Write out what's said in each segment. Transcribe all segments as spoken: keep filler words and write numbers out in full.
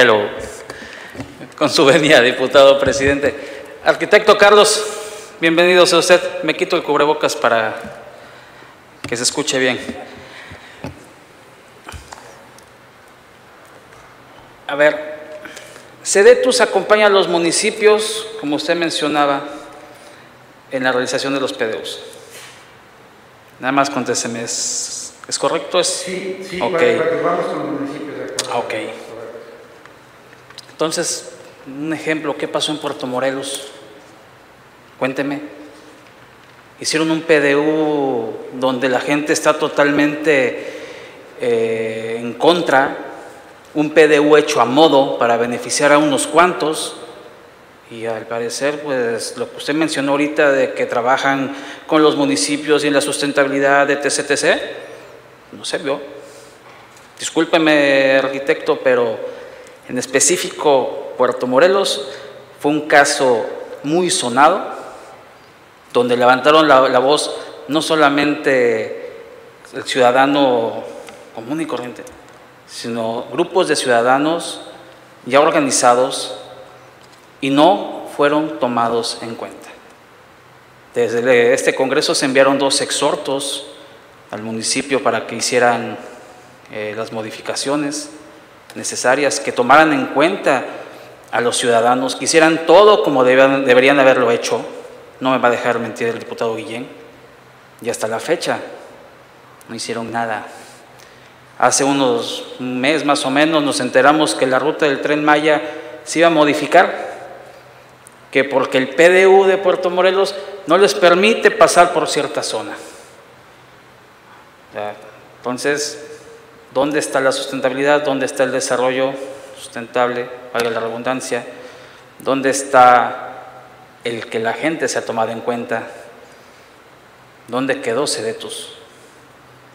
Hello. Con su venia, diputado presidente. Arquitecto Carlos, bienvenido sea usted. Me quito el cubrebocas para que se escuche bien. A ver, Sedetus acompaña a los municipios, como usted mencionaba, en la realización de los P D Us. Nada más contésteme, ¿es, ¿es correcto? ¿Es? Sí, sí, okay. para, para que vamos con los municipios de acuerdo. Ok. Entonces, un ejemplo, ¿qué pasó en Puerto Morelos? Cuénteme. Hicieron un P D U donde la gente está totalmente eh, en contra, un P D U hecho a modo para beneficiar a unos cuantos, y al parecer, pues, lo que usted mencionó ahorita de que trabajan con los municipios y en la sustentabilidad de T C T C, no se vio. Discúlpeme, arquitecto, pero en específico Puerto Morelos fue un caso muy sonado, donde levantaron la, la voz no solamente el ciudadano común y corriente, sino grupos de ciudadanos ya organizados, y no fueron tomados en cuenta. Desde este Congreso se enviaron dos exhortos al municipio para que hicieran eh, las modificaciones necesarias, que tomaran en cuenta a los ciudadanos, que hicieran todo como deberían, deberían haberlo hecho. No me va a dejar mentir el diputado Guillén. Y hasta la fecha no hicieron nada. Hace unos meses más o menos nos enteramos que la ruta del Tren Maya se iba a modificar, que porque el P D U de Puerto Morelos no les permite pasar por cierta zona. Entonces, ¿dónde está la sustentabilidad? ¿Dónde está el desarrollo sustentable? Valga la redundancia. ¿Dónde está el que la gente se ha tomado en cuenta? ¿Dónde quedó Sedetus?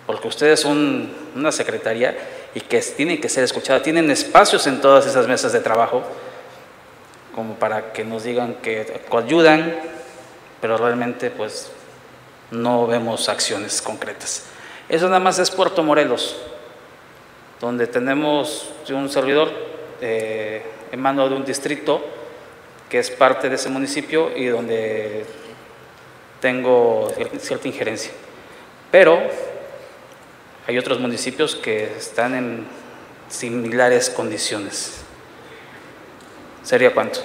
Porque ustedes son una secretaría y que tienen que ser escuchada. Tienen espacios en todas esas mesas de trabajo como para que nos digan que coayudan, pero realmente pues no vemos acciones concretas. Eso nada más es Puerto Morelos, donde tenemos un servidor eh, en mano de un distrito que es parte de ese municipio y donde tengo cierta injerencia. Pero hay otros municipios que están en similares condiciones. ¿Sería cuánto?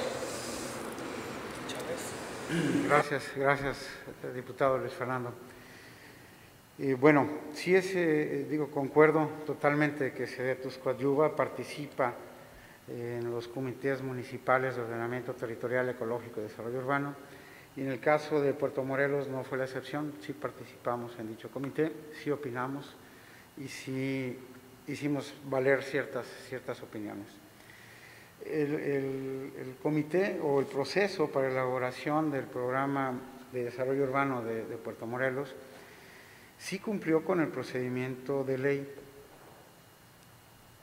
Gracias, gracias, diputado Luis Fernando. Y bueno, sí es, eh, digo, concuerdo totalmente que Sedetus coadyuva, participa eh, en los comités municipales de ordenamiento territorial, ecológico y desarrollo urbano. Y en el caso de Puerto Morelos no fue la excepción, sí participamos en dicho comité, sí opinamos y sí hicimos valer ciertas, ciertas opiniones. El, el, el comité o el proceso para elaboración del programa de desarrollo urbano de, de Puerto Morelos sí cumplió con el procedimiento de ley.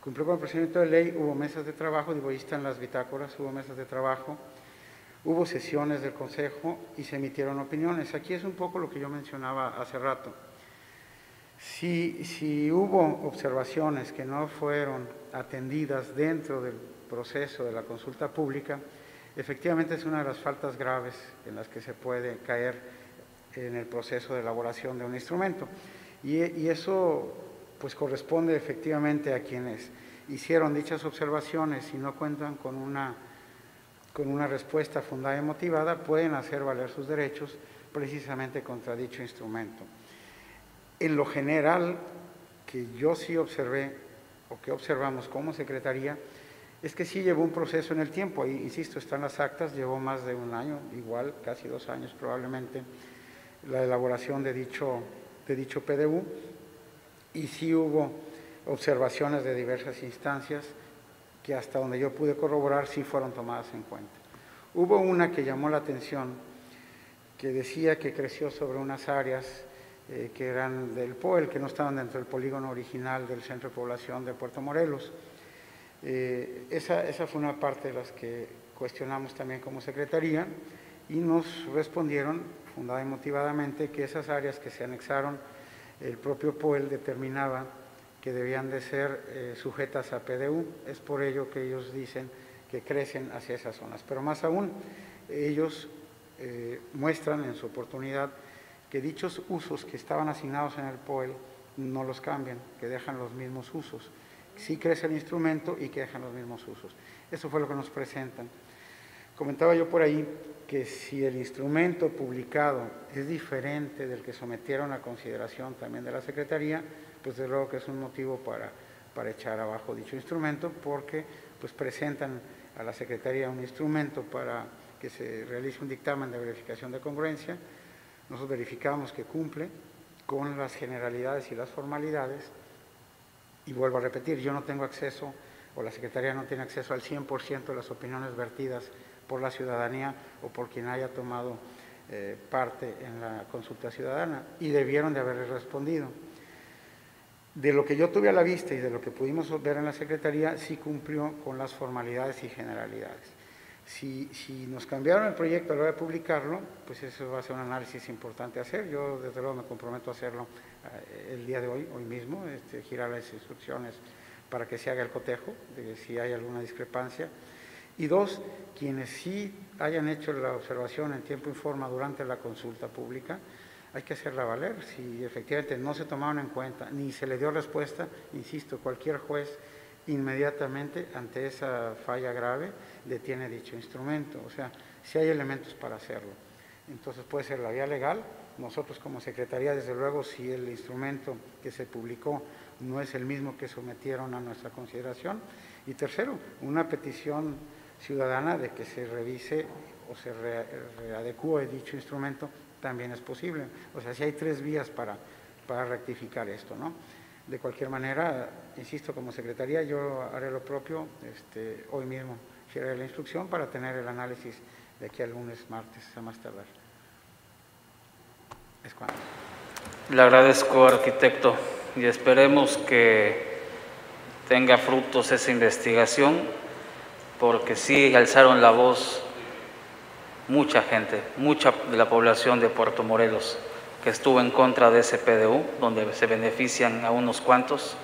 Cumplió con el procedimiento de ley, hubo mesas de trabajo, digo, ahí están las bitácoras, hubo mesas de trabajo, hubo sesiones del consejo y se emitieron opiniones. Aquí es un poco lo que yo mencionaba hace rato. Si, si hubo observaciones que no fueron atendidas dentro del proceso de la consulta pública, efectivamente es una de las faltas graves en las que se puede caer en el proceso de elaboración de un instrumento. Y, y eso pues corresponde efectivamente a quienes hicieron dichas observaciones y no cuentan con una, con una respuesta fundada y motivada, pueden hacer valer sus derechos precisamente contra dicho instrumento. En lo general, que yo sí observé o que observamos como secretaría, es que sí llevó un proceso en el tiempo, ahí, insisto, están las actas, llevó más de un año, igual, casi dos años probablemente, la elaboración de dicho, de dicho P D U, y sí hubo observaciones de diversas instancias que hasta donde yo pude corroborar sí fueron tomadas en cuenta. Hubo una que llamó la atención, que decía que creció sobre unas áreas eh, que eran del P O E L, que no estaban dentro del polígono original del centro de población de Puerto Morelos. Eh, esa, esa fue una parte de las que cuestionamos también como secretaría y nos respondieron fundada y motivadamente que esas áreas que se anexaron, el propio P O E L determinaba que debían de ser eh, sujetas a P D U. Es por ello que ellos dicen que crecen hacia esas zonas. Pero más aún, ellos eh, muestran en su oportunidad que dichos usos que estaban asignados en el P O E L no los cambian, que dejan los mismos usos. Sí crece el instrumento y que dejan los mismos usos. Eso fue lo que nos presentan. Comentaba yo por ahí que si el instrumento publicado es diferente del que sometieron a consideración también de la Secretaría, pues desde luego que es un motivo para, para echar abajo dicho instrumento, porque pues presentan a la Secretaría un instrumento para que se realice un dictamen de verificación de congruencia. Nosotros verificamos que cumple con las generalidades y las formalidades, y vuelvo a repetir, yo no tengo acceso, o la Secretaría no tiene acceso al cien por ciento de las opiniones vertidas por la ciudadanía o por quien haya tomado eh, parte en la consulta ciudadana, y debieron de haberles respondido. De lo que yo tuve a la vista y de lo que pudimos ver en la Secretaría, sí cumplió con las formalidades y generalidades. Si, si nos cambiaron el proyecto a la hora de publicarlo, pues eso va a ser un análisis importante a hacer. Yo desde luego me comprometo a hacerlo eh, el día de hoy, hoy mismo, este, girar las instrucciones para que se haga el cotejo de si hay alguna discrepancia. Y dos, quienes sí hayan hecho la observación en tiempo y forma durante la consulta pública, hay que hacerla valer. Si efectivamente no se tomaron en cuenta ni se le dio respuesta, insisto, cualquier juez inmediatamente ante esa falla grave detiene dicho instrumento. O sea, si hay elementos para hacerlo. Entonces puede ser la vía legal. Nosotros como Secretaría, desde luego, si el instrumento que se publicó no es el mismo que sometieron a nuestra consideración. Y tercero, una petición ciudadana de que se revise o se re, readecúe dicho instrumento también es posible. O sea, si hay tres vías para, para rectificar esto, ¿no? De cualquier manera, insisto, como Secretaría yo haré lo propio, este, hoy mismo giraré la instrucción para tener el análisis de aquí al lunes, martes, a más tardar. Es cuando. Le agradezco, arquitecto, y esperemos que tenga frutos esa investigación, porque sí alzaron la voz mucha gente, mucha de la población de Puerto Morelos que estuvo en contra de ese P D U, donde se benefician a unos cuantos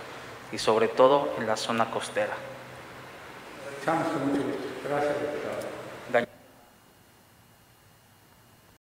y sobre todo en la zona costera. Gracias, mucho gusto. Gracias, diputado.